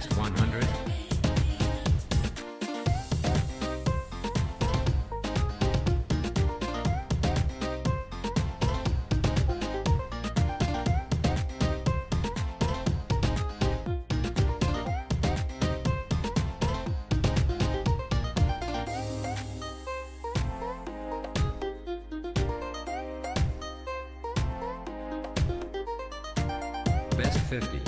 best 100. Best 50.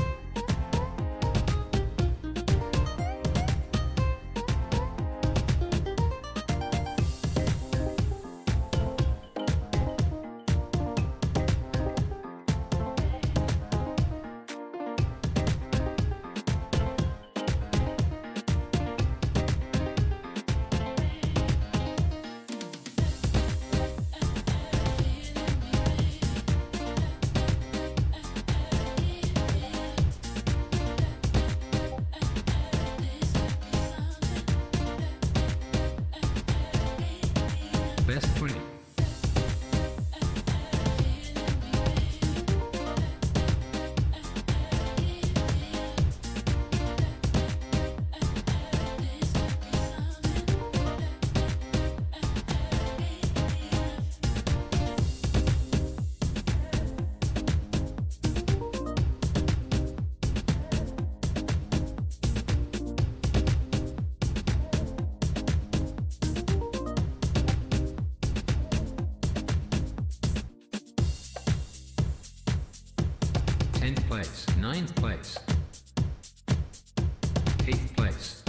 Best 20. Place, 9th place, 8th place,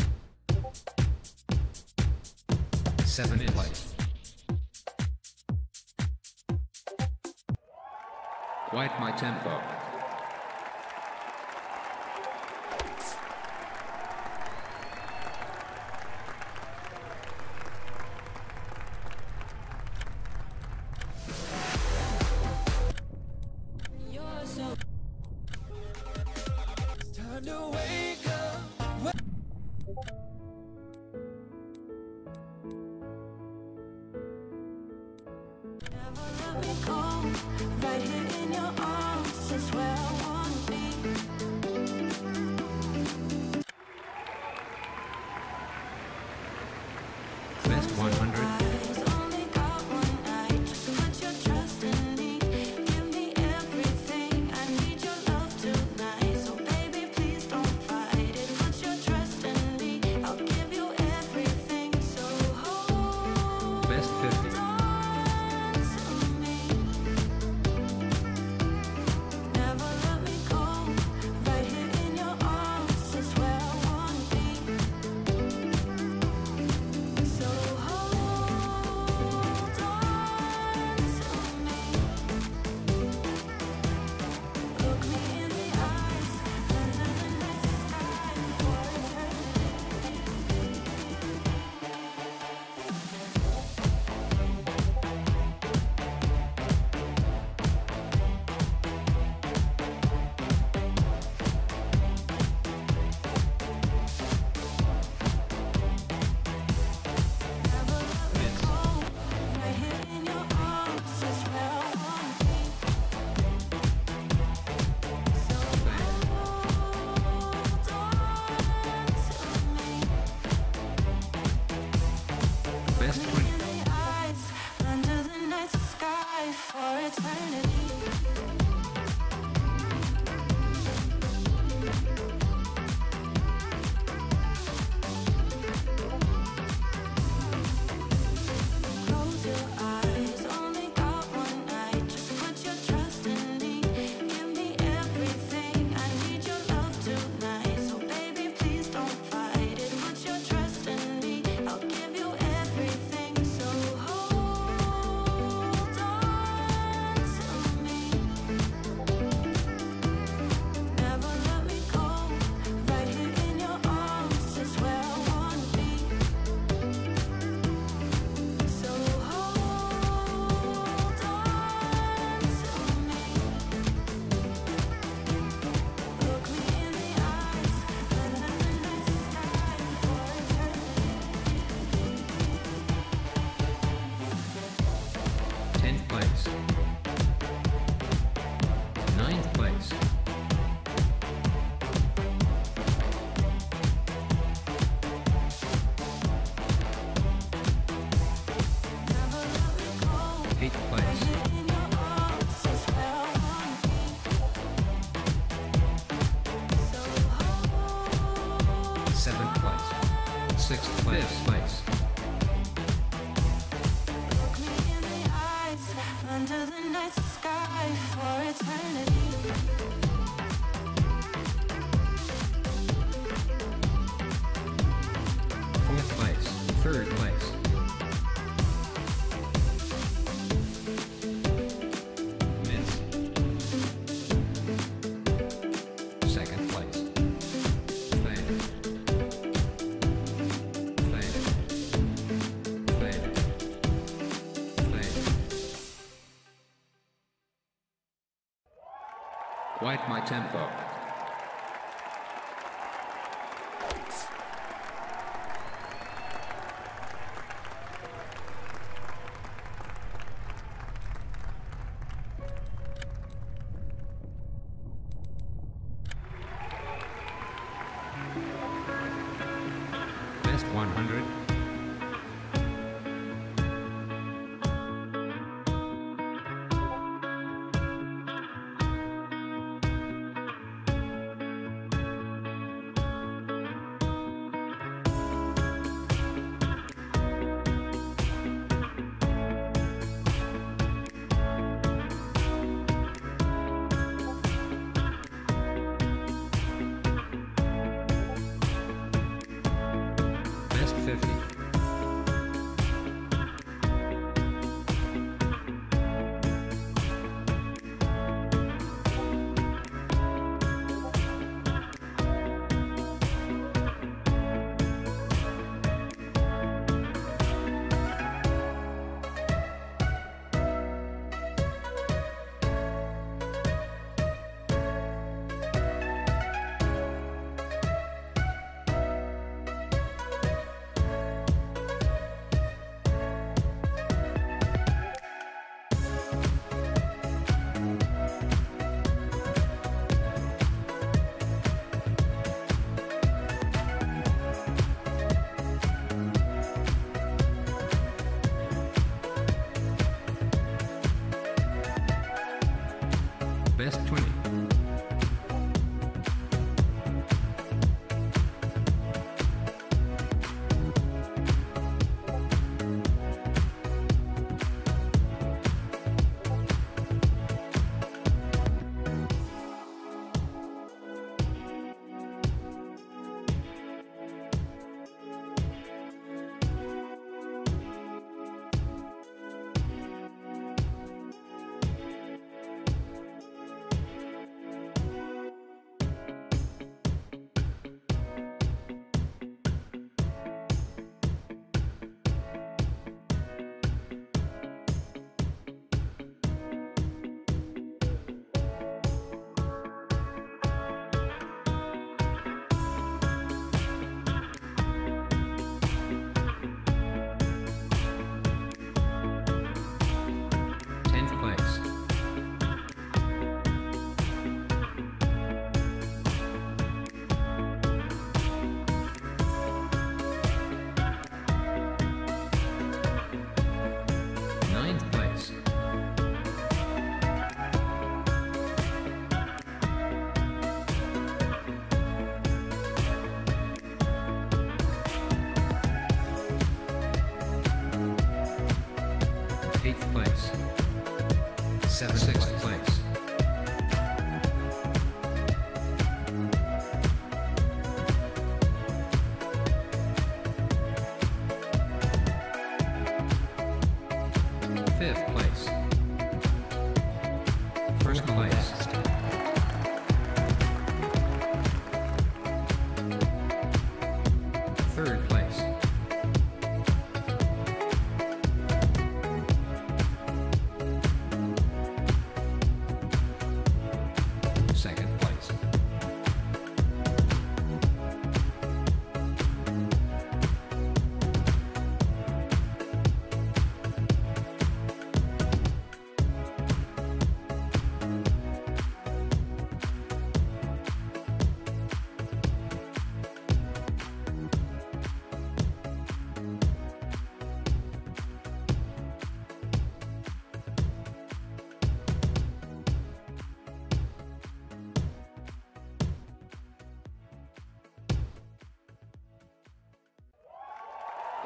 7th place. Quite My Tempo. Right here in your arms is where I want to be. Best 100. Best 50. place. Look me in the eyes, under the night sky for eternity. Fourth place, third place. Quite My Tempo. Best 100. Best 20. Fifth place. First place. Third place. Second place.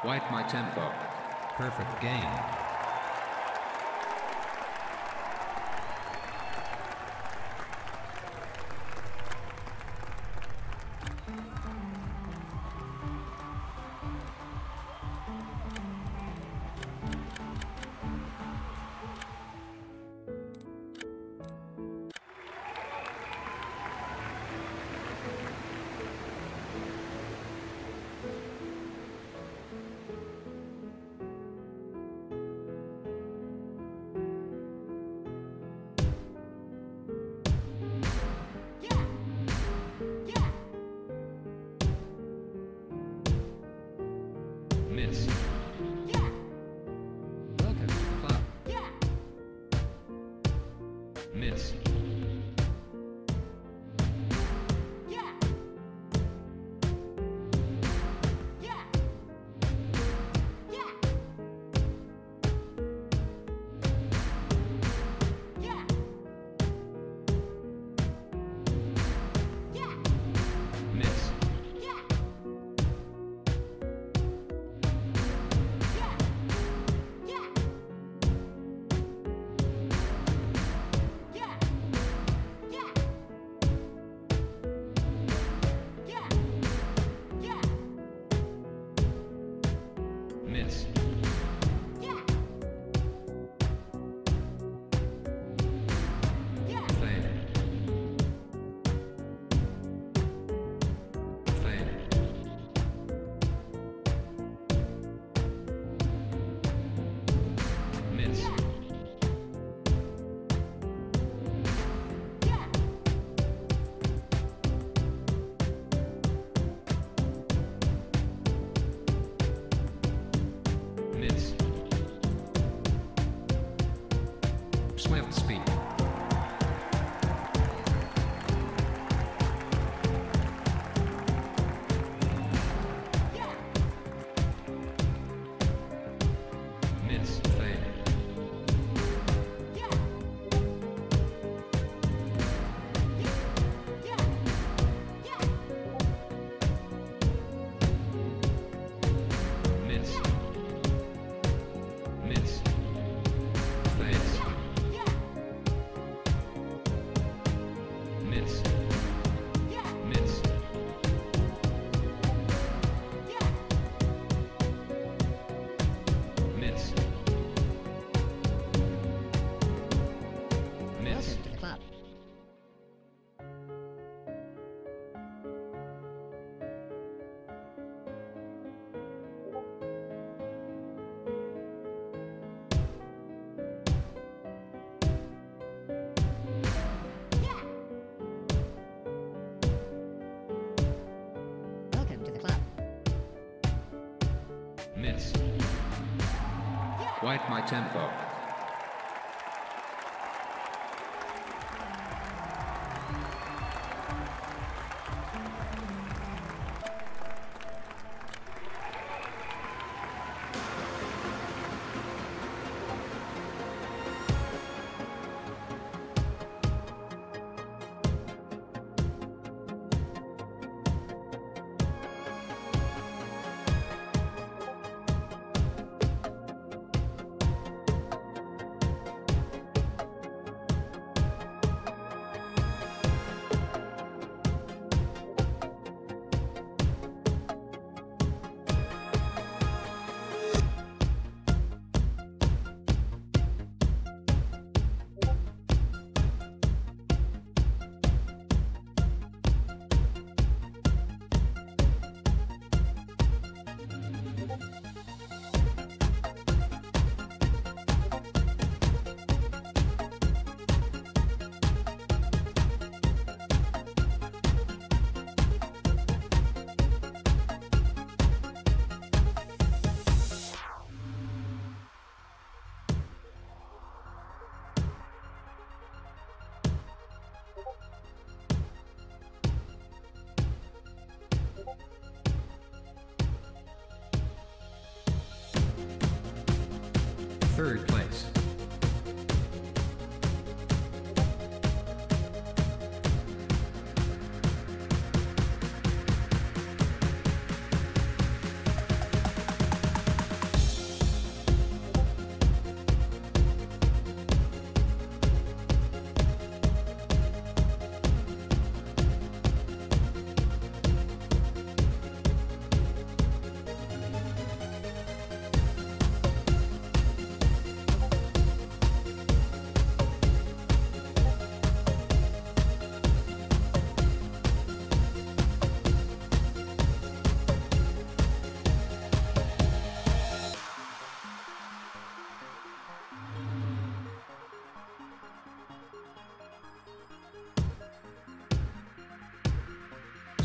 Quite My Tempo. Perfect game. Miss. Yeah. Look at the clock. Yeah. Miss. Yeah. Yeah. Yeah. Yeah. Yeah. Miss. Miss. Yeah. Yeah. Fair. Miss. Yeah. Swift speed. Yeah. Miss. Fair. Yeah. Yeah. Yeah. Yeah. Miss. Yeah. Miss. Miss. Yeah. Miss. Yeah. Miss. Miss. Clap. Miss. Yeah. Quite My Tempo.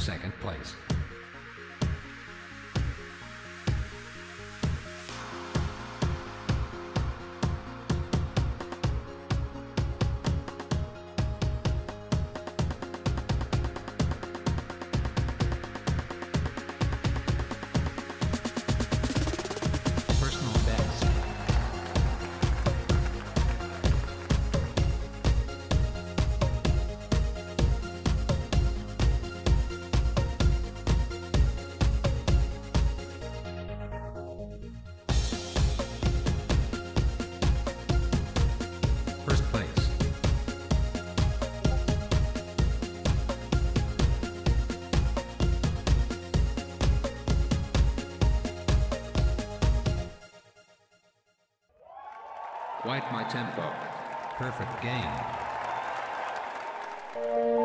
second place. Quite My Tempo. Perfect game.